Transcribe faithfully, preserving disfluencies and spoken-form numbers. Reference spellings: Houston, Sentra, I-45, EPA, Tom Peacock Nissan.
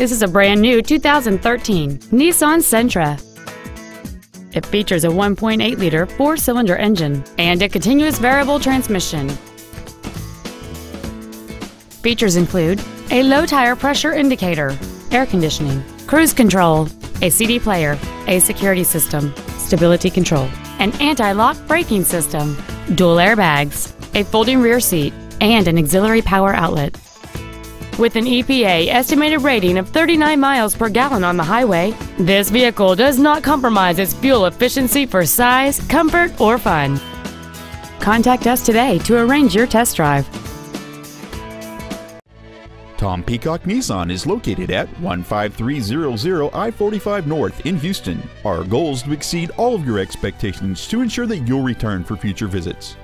This is a brand new two thousand thirteen Nissan Sentra. It features a one point eight liter four-cylinder engine and a continuous variable transmission. Features include a low tire pressure indicator, air conditioning, cruise control, a C D player, a security system, stability control, an anti-lock braking system, dual airbags, a folding rear seat, and an auxiliary power outlet. With an E P A estimated rating of thirty-nine miles per gallon on the highway, this vehicle does not compromise its fuel efficiency for size, comfort, or fun. Contact us today to arrange your test drive. Tom Peacock Nissan is located at one five three zero zero I forty-five North in Houston. Our goal is to exceed all of your expectations to ensure that you'll return for future visits.